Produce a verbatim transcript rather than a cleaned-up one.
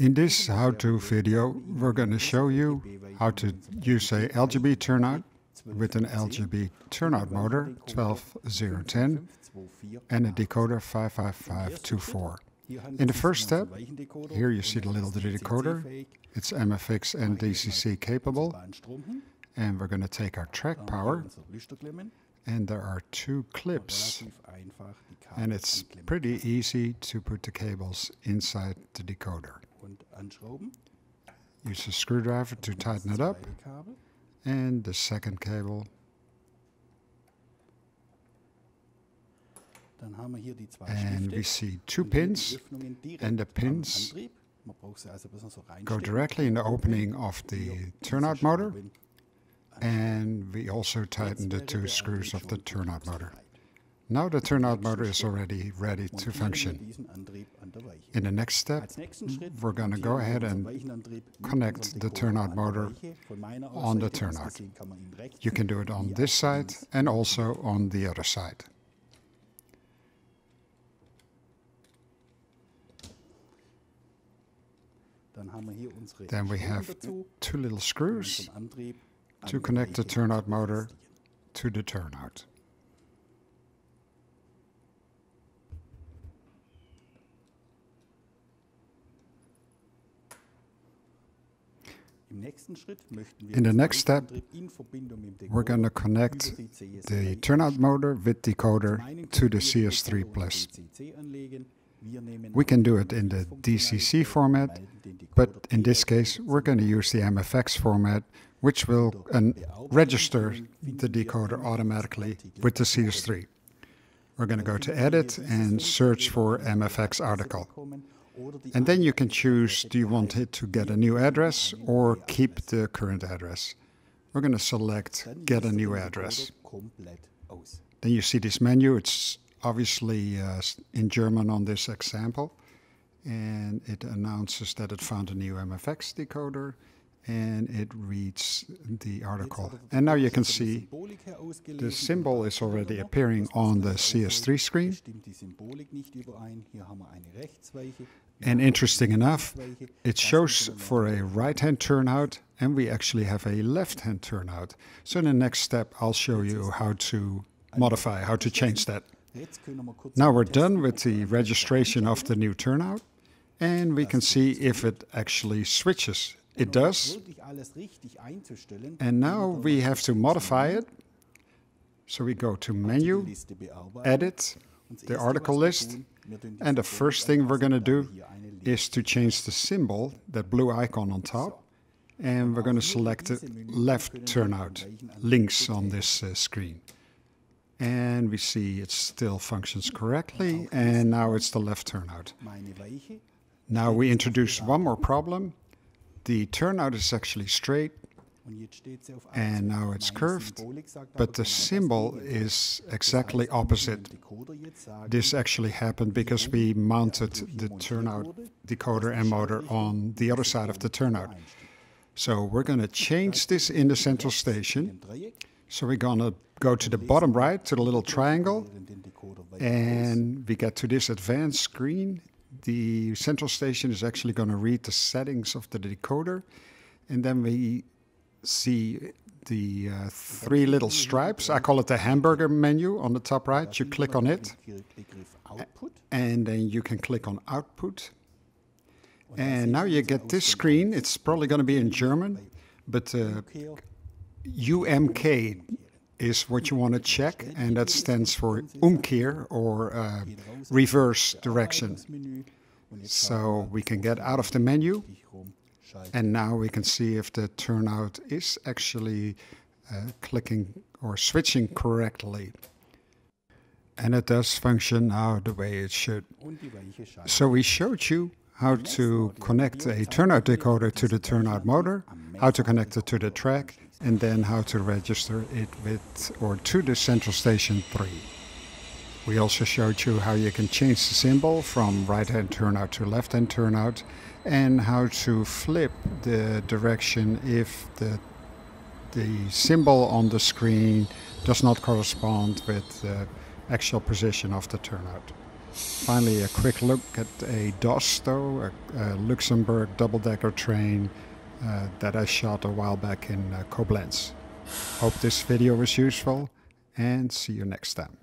In this how-to video, we're going to show you how to use a L G B turnout with an L G B turnout motor twelve zero ten and a decoder five five five two four. In the first step, here you see the little decoder. It's M F X and D C C capable. And we're going to take our track power. And there are two clips. And it's pretty easy to put the cables inside the decoder. Use a screwdriver to tighten it up. And the second cable. And we see two pins, and the pins go directly in the opening of the turnout motor. And we also tighten the two screws of the turnout motor. Now the turnout motor is already ready to function. In the next step, we're going to go ahead and connect the turnout motor on the turnout. You can do it on this side and also on the other side. Then we have two little screws to connect the turnout motor to the turnout. In the next step, we're going to connect the turnout motor with decoder to the C S three plus. We can do it in the D C C format, but in this case, we're going to use the M F X format, which will register the decoder automatically with the C S three. We're going to go to Edit and search for M F X article. And then you can choose, do you want it to get a new address or keep the current address? We're going to select Get a New Address. Then you see this menu. It's obviously uh, in German on this example. And it announces that it found a new M F X decoder. And it reads the article. And now you can see the symbol is already appearing on the C S three screen. And interesting enough, it shows for a right-hand turnout, and we actually have a left-hand turnout. So in the next step, I'll show you how to modify, how to change that. Now we're done with the registration of the new turnout, and we can see if it actually switches. It does. And now we have to modify it. So we go to Menu, Edit, the article list. And the first thing we're going to do is to change the symbol, that blue icon on top. And we're going to select the left turnout, links on this uh, screen. And we see it still functions correctly. And now it's the left turnout. Now we introduce one more problem. The turnout is actually straight, and now it's curved, but the symbol is exactly opposite. This actually happened because we mounted the turnout decoder and motor on the other side of the turnout. So we're going to change this in the central station. So we're going to go to the bottom right, to the little triangle, and we get to this advanced screen. The central station is actually going to read the settings of the decoder, and then we see the uh, three little stripes. I call it the hamburger menu on the top right. You click on it, and then you can click on Output. And now you get this screen. It's probably going to be in German, but uh, U M K is what you want to check, and that stands for Umkehr, or uh, reverse direction. So we can get out of the menu, and now we can see if the turnout is actually uh, clicking or switching correctly. And it does function now the way it should. So we showed you how to connect a turnout decoder to the turnout motor, how to connect it to the track, and then how to register it with or to the Central Station three. We also showed you how you can change the symbol from right-hand turnout to left-hand turnout, and how to flip the direction if the, the symbol on the screen does not correspond with the actual position of the turnout. Finally, a quick look at a Dosto, a, a Luxembourg double-decker train uh, that I shot a while back in uh, Koblenz. Hope this video was useful, and see you next time.